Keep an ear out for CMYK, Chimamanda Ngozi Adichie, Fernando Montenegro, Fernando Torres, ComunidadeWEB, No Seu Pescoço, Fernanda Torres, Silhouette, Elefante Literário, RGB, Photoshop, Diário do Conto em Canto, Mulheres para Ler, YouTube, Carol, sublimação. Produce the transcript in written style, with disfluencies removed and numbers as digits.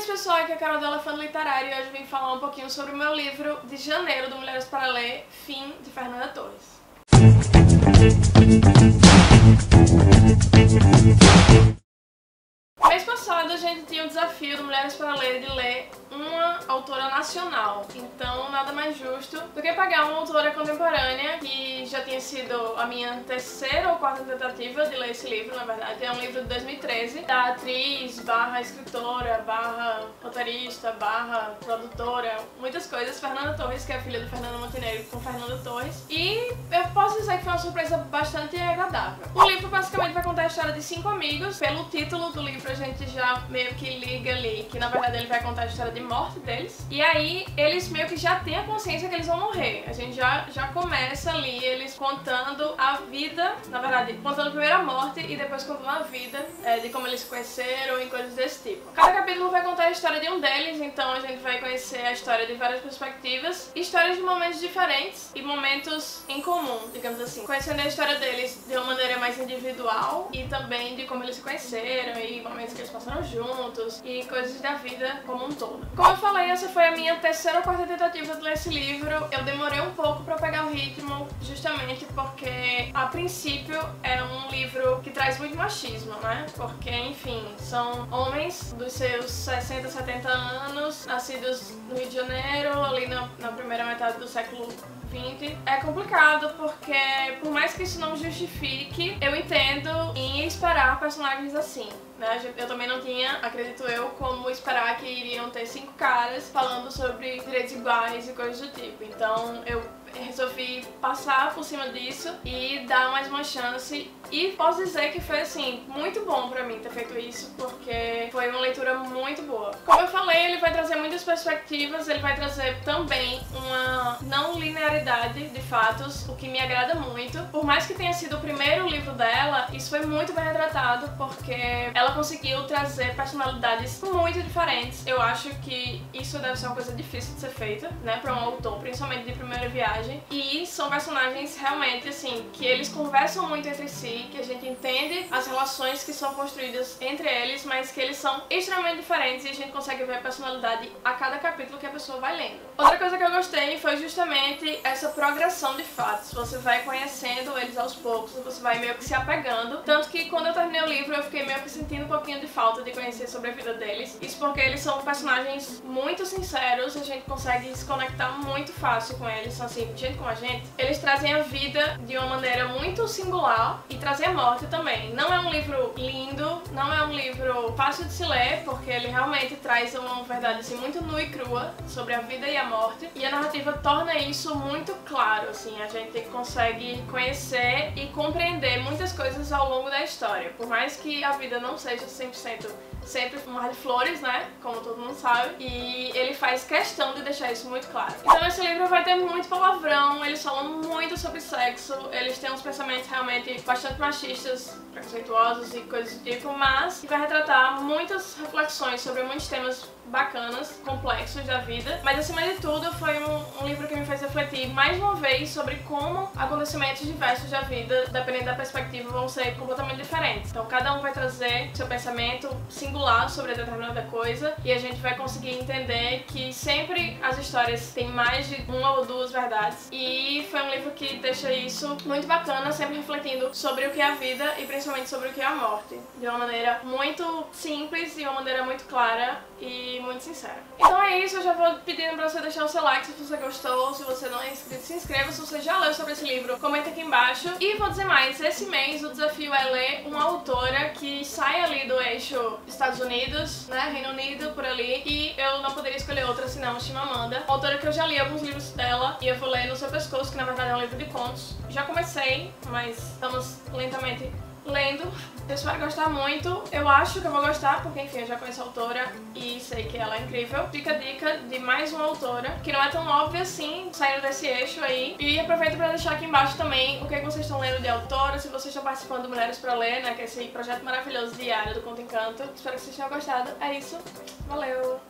isso, pessoal, aqui é a Carol do Elefante Literário e hoje vim falar um pouquinho sobre o meu livro de janeiro do Mulheres para Ler, Fim, de Fernanda Torres. Mês passado a gente tinha o desafio do Mulheres para Ler de ler uma autora nacional, então nada mais justo do que pegar uma autora contemporânea que já tinha sido a minha terceira ou quarta tentativa de ler esse livro, na verdade. É um livro de 2013, da atriz, barra escritora, barra roteirista, barra produtora, muitas coisas, Fernanda Torres, que é a filha do Fernando Montenegro com Fernando Torres, e eu posso dizer que foi uma surpresa bastante agradável. O livro basicamente vai contar a história de 5 amigos. Pelo título do livro a gente já meio que liga ali que na verdade ele vai contar a história de morte deles, e aí eles meio que já têm a consciência que eles vão morrer. A gente já começa ali eles contando a vida, na verdade contando primeiro a morte e depois contando a vida, de como eles se conheceram e coisas desse tipo. Cada capítulo vai contar a história de um deles, então a gente vai conhecer a história de várias perspectivas, histórias de momentos diferentes e momentos em comum, digamos assim, conhecendo a história deles de uma maneira mais individual e também de como eles se conheceram e momentos que eles passaram juntos e coisas da vida como um todo. Como eu falei, essa foi a minha terceira ou quarta tentativa de ler esse livro. Eu demorei um pouco pra pegar o ritmo, justamente porque, a princípio, é um livro que traz muito machismo, né? Porque, enfim, são homens dos seus 60, 70 anos, nascidos no Rio de Janeiro, ali na primeira metade do século XX. É complicado porque, por mais que isso não justifique, eu entendo em esperar personagens assim, né? Eu também não tinha, acredito eu, como esperar que iriam ter 5 caras falando sobre direitos iguais e coisas do tipo. Então eu resolvi passar por cima disso e dar mais uma chance, e posso dizer que foi assim, muito bom pra mim ter feito isso, porque foi uma leitura muito boa. Como eu falei, ele vai trazer muitas perspectivas, ele vai trazer também uma não linearidade de fatos, o que me agrada muito. Por mais que tenha sido o primeiro livro dela, isso foi muito bem retratado, porque ela conseguiu trazer personalidades muito diferentes. Eu acho que isso deve ser uma coisa difícil de ser feita, né, pra um autor, principalmente de primeira viagem. E são personagens realmente assim, que eles conversam muito entre si, que a gente entende as relações que são construídas entre eles, mas que eles são extremamente diferentes, e a gente consegue ver a personalidade a cada capítulo que a pessoa vai lendo. Outra coisa que eu gostei foi justamente essa progressão de fatos. Você vai conhecendo eles aos poucos, você vai meio que se apegando, tanto que quando eu terminei o livro eu fiquei meio que sentindo um pouquinho de falta de conhecer sobre a vida deles. Isso porque eles são personagens muito sinceros, a gente consegue se conectar muito fácil com eles, são assim, gente como a gente. Eles trazem a vida de uma maneira muito singular e trazem a morte também. Não é um livro lindo, não é um livro fácil de se ler, porque ele realmente traz uma verdade assim, muito nua e crua sobre a vida e a morte, e a narrativa torna isso muito claro, assim, a gente consegue conhecer e compreender muitas coisas ao longo da história. Por mais que a vida não seja 100% sempre um mar de flores, né, como todo mundo sabe, e ele faz questão de deixar isso muito claro. Então esse livro vai ter muito palavrão, eles falam muito sobre sexo, eles têm uns pensamentos realmente bastante machistas, preconceituosos e coisas do tipo, mas vai retratar muitas reflexões sobre muitos temas bacanas, complexos da vida. Mas acima de tudo foi um livro que me fez refletir mais uma vez sobre como acontecimentos diversos da vida, dependendo da perspectiva, vão ser completamente diferentes. Então cada um vai trazer seu pensamento singular sobre determinada coisa, e a gente vai conseguir entender que sempre as histórias têm mais de uma ou duas verdades, e foi um livro que deixa isso muito bacana, sempre refletindo sobre o que é a vida e principalmente sobre o que é a morte, de uma maneira muito simples e uma maneira muito clara e muito sincera. Então é isso, eu já vou pedindo pra você deixar o seu like se você gostou, se você não é inscrito, se inscreva, se você já leu sobre esse livro, comenta aqui embaixo. E vou dizer mais, esse mês o desafio é ler uma autora que sai ali do eixo Estados Unidos, né, Reino Unido, por ali, e eu não poderia escolher outra senão Chimamanda, autora que eu já li alguns livros dela, e eu vou ler No Seu Pescoço, que na verdade é um livro de contos. Já comecei, mas estamos lentamente lendo. Eu espero gostar muito. Eu acho que eu vou gostar, porque enfim, eu já conheço a autora e sei que ela é incrível. Fica a dica de mais uma autora, que não é tão óbvia assim, saindo desse eixo aí. E aproveito pra deixar aqui embaixo também o que vocês estão lendo de autora, se vocês estão participando do Mulheres pra Ler, né, que é esse projeto maravilhoso Diário do Conto em Canto. Espero que vocês tenham gostado. É isso. Valeu!